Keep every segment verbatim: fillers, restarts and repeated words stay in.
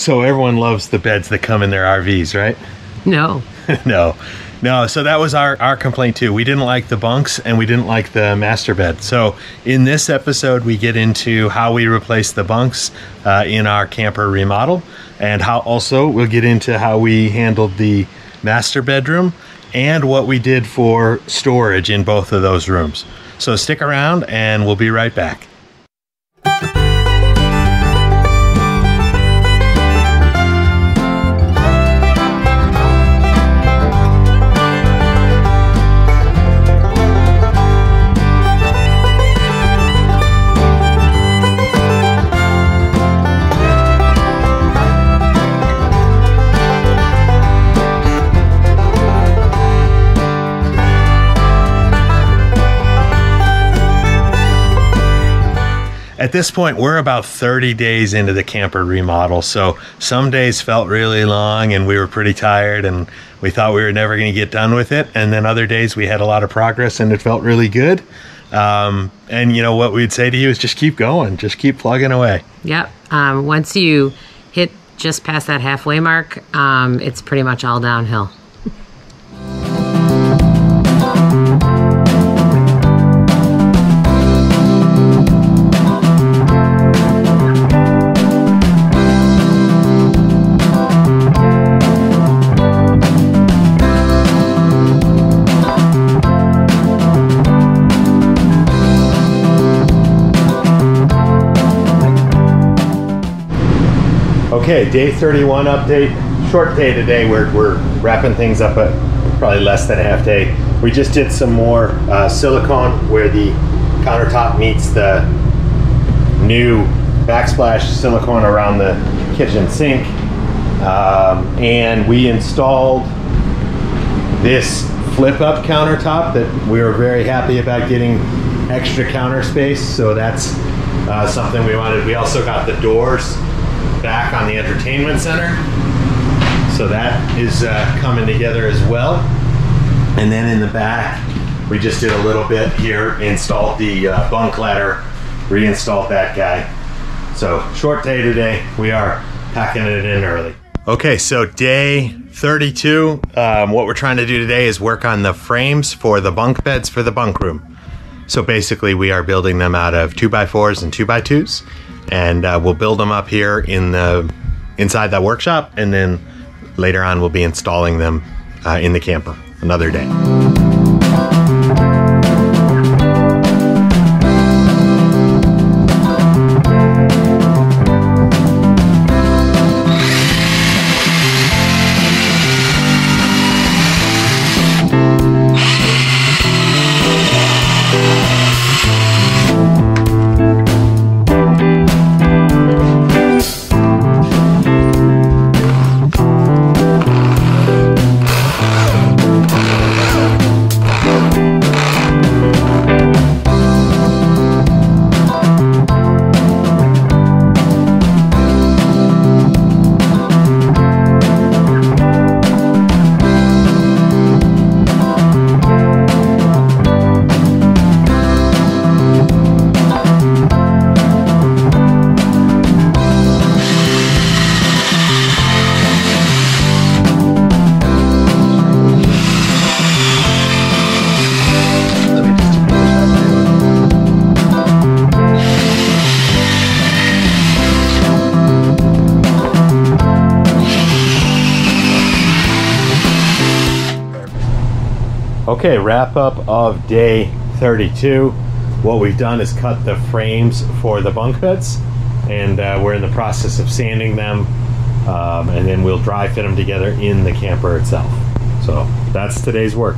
So everyone loves the beds that come in their R Vs, right? No. no. No, so that was our, our complaint too. We didn't like the bunks and we didn't like the master bed. So in this episode, we get into how we replace the bunks uh, in our camper remodel, and how also we'll get into how we handled the master bedroom and what we did for storage in both of those rooms. So stick around and we'll be right back. At this point, we're about thirty days into the camper remodel, so some days felt really long and we were pretty tired and we thought we were never going to get done with it. And then other days we had a lot of progress and it felt really good. Um, and you know, what we'd say to you is just keep going, just keep plugging away. Yep. Um, once you hit just past that halfway mark, um, it's pretty much all downhill. Okay, day thirty-one update. Short day today. We're, we're wrapping things up at probably less than a half day. We just did some more uh, silicone where the countertop meets the new backsplash silicone around the kitchen sink. Um, and we installed this flip-up countertop that we were very happy about getting extra counter space. So that's uh, something we wanted. We also got the doors back on the entertainment center, so that is uh, coming together as well. And then in the back we just did a little bit here, installed the uh, bunk ladder, reinstalled that guy. So short day today, we are packing it in early. Okay, so day thirty-two, um, what we're trying to do today is work on the frames for the bunk beds for the bunk room. So basically we are building them out of two by fours and two by twos, and uh, we'll build them up here in the inside that workshop, and then later on we'll be installing them uh, in the camper another day. Okay, wrap up of day thirty-two. What we've done is cut the frames for the bunk beds, and uh, we're in the process of sanding them, um, and then we'll dry fit them together in the camper itself. So that's today's work.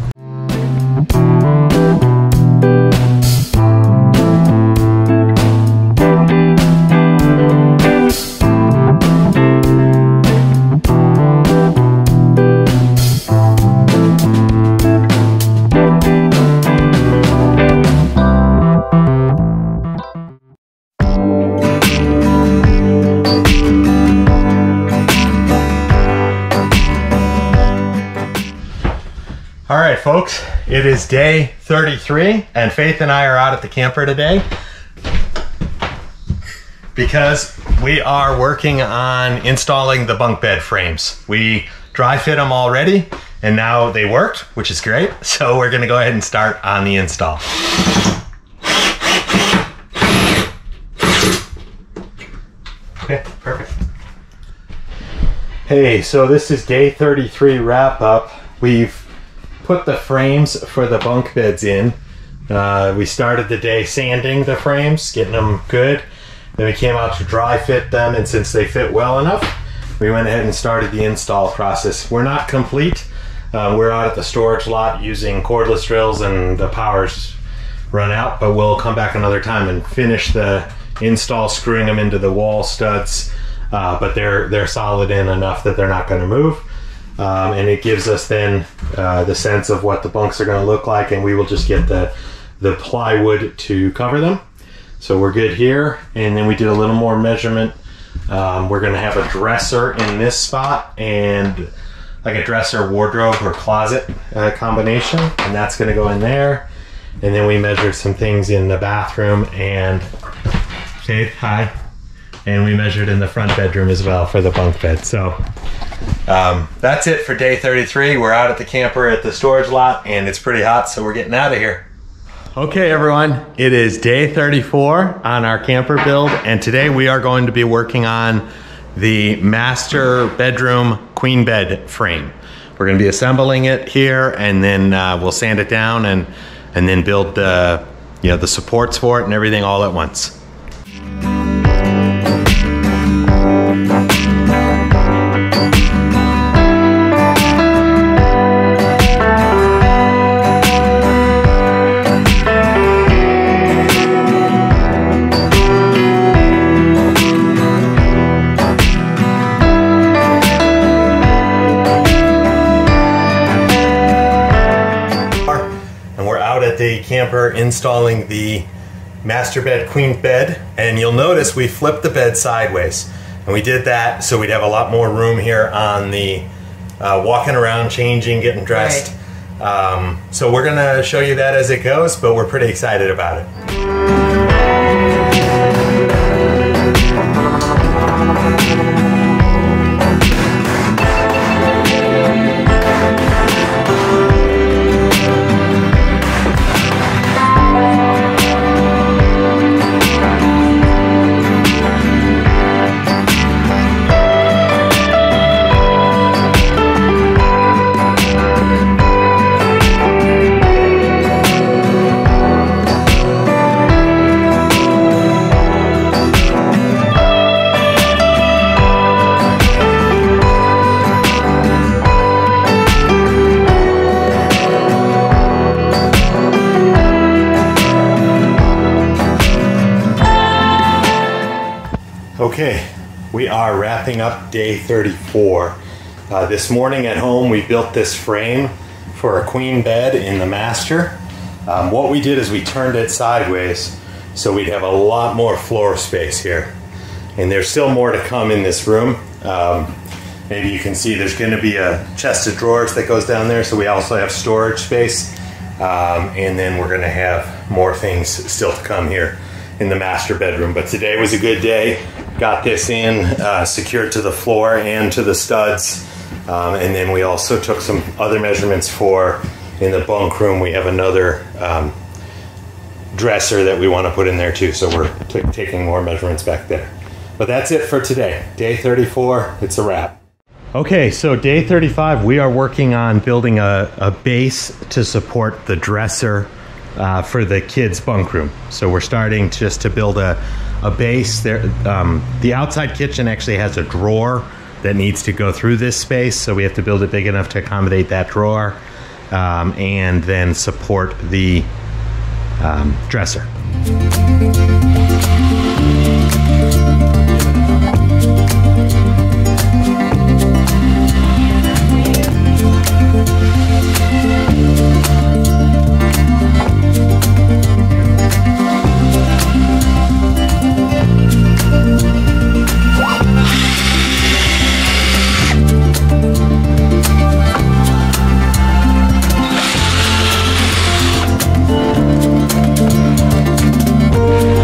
Folks, it is day thirty-three and Faith and I are out at the camper today. because we are working on installing the bunk bed frames. We dry fit them already and now they worked, which is great. So we're gonna go ahead and start on the install. Okay, perfect. Hey, so this is day thirty-three wrap up. We've put the frames for the bunk beds in. Uh, we started the day sanding the frames, getting them good. Then we came out to dry fit them, and since they fit well enough, we went ahead and started the install process. We're not complete. Uh, we're out at the storage lot using cordless drills and the power's run out, but we'll come back another time and finish the install, screwing them into the wall studs, uh, but they're, they're solid in enough that they're not gonna move. Um, and it gives us then uh, the sense of what the bunks are gonna look like, and we will just get the, the plywood to cover them. So we're good here, and then we did a little more measurement. Um, we're gonna have a dresser in this spot and like a dresser wardrobe or closet uh, combination, and that's gonna go in there. And then we measured some things in the bathroom and, Shade, hi. And we measured in the front bedroom as well for the bunk bed. So um, that's it for day thirty-three. We're out at the camper at the storage lot and it's pretty hot, so we're getting out of here. Okay everyone, it is day thirty-four on our camper build, and today we are going to be working on the master bedroom queen bed frame. We're gonna be assembling it here, and then uh, we'll sand it down and, and then build the, you know, the supports for it and everything all at once. Camper installing the master bed, queen bed, and you'll notice we flipped the bed sideways, and we did that so we'd have a lot more room here on the uh, walking around, changing, getting dressed. Right. Um, so we're gonna show you that as it goes, but we're pretty excited about it. Okay, we are wrapping up day thirty-four. Uh, this morning at home, we built this frame for a queen bed in the master. Um, what we did is we turned it sideways so we'd have a lot more floor space here. And there's still more to come in this room. Um, maybe you can see there's gonna be a chest of drawers that goes down there, so we also have storage space. Um, and then we're gonna have more things still to come here in the master bedroom. But today was a good day. Got this in, uh, secured to the floor and to the studs. Um, and then we also took some other measurements for, in the bunk room, we have another um, dresser that we want to put in there too. So we're t taking more measurements back there. But that's it for today. Day thirty-four, it's a wrap. Okay, so day thirty-five, we are working on building a, a base to support the dresser uh, for the kids' bunk room. So we're starting just to build a a base there. Um, the outside kitchen actually has a drawer that needs to go through this space, so we have to build it big enough to accommodate that drawer um, and then support the um, dresser. Thank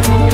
you.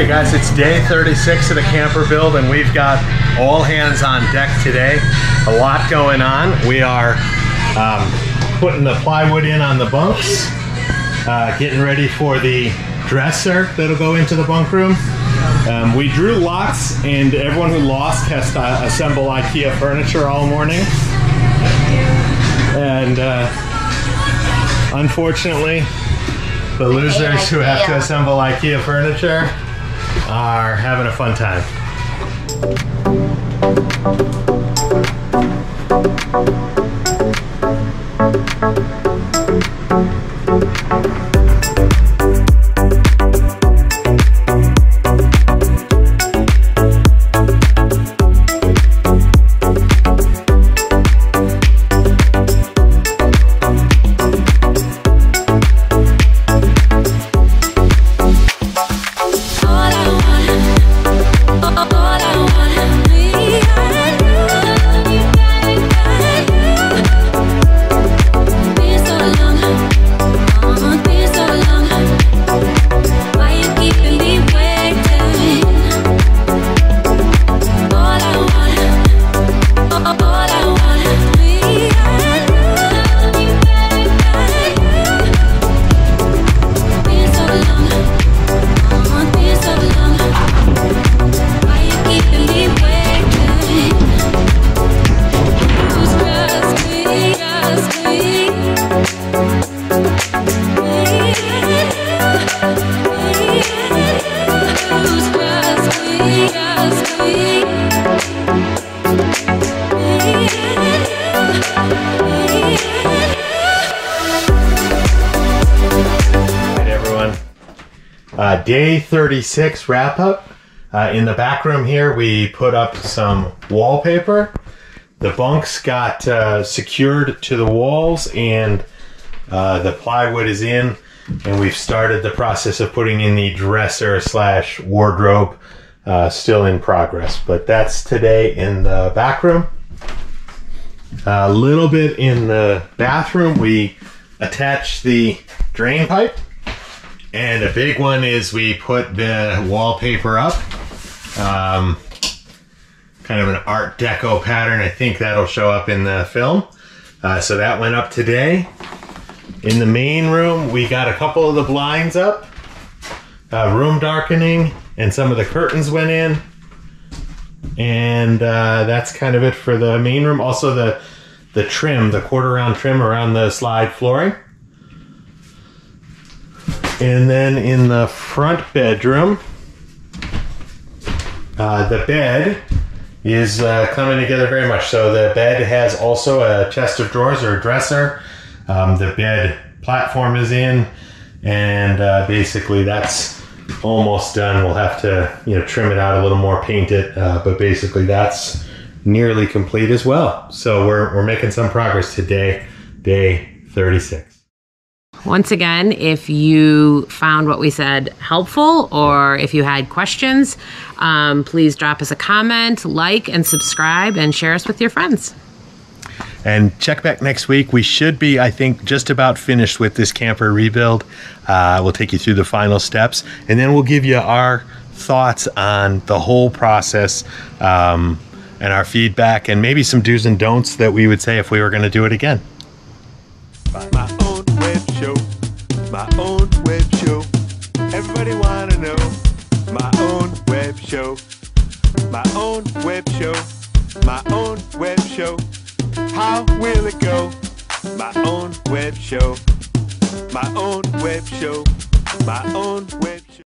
Okay guys, it's day thirty-six of the camper build and we've got all hands on deck today. A lot going on. We are um, putting the plywood in on the bunks, uh, getting ready for the dresser that'll go into the bunk room. Um, we drew lots and everyone who lost has to uh, assemble IKEA furniture all morning. And uh, unfortunately, the losers who have to assemble IKEA furniture are having a fun time. Uh, day thirty-six wrap up. Uh, in the back room here, we put up some wallpaper. The bunks got uh, secured to the walls and uh, the plywood is in, and we've started the process of putting in the dresser slash wardrobe, uh, still in progress, but that's today in the back room. A little bit in the bathroom, we attach the drain pipe. And a big one is we put the wallpaper up, um, kind of an Art Deco pattern. I think that'll show up in the film. Uh, so that went up today. In the main room, we got a couple of the blinds up, uh, room darkening, and some of the curtains went in. And uh, that's kind of it for the main room. Also the, the trim, the quarter round trim around the slide flooring. And then in the front bedroom, uh, the bed is uh, coming together very much. So the bed has also a chest of drawers or a dresser. Um, the bed platform is in, and uh, basically that's almost done. We'll have to, you know, trim it out a little more, paint it, uh, but basically that's nearly complete as well. So we're, we're making some progress today, day thirty-six. Once again, if you found what we said helpful or if you had questions, um, please drop us a comment, like and subscribe, and share us with your friends. And check back next week. We should be, I think, just about finished with this camper rebuild. Uh, we'll take you through the final steps, and then we'll give you our thoughts on the whole process, um, and our feedback, and maybe some do's and don'ts that we would say if we were going to do it again. Bye. Bye. Show, my own web show, everybody wanna know, my own web show, my own web show, my own web show, how will it go, my own web show, my own web show, my own web show.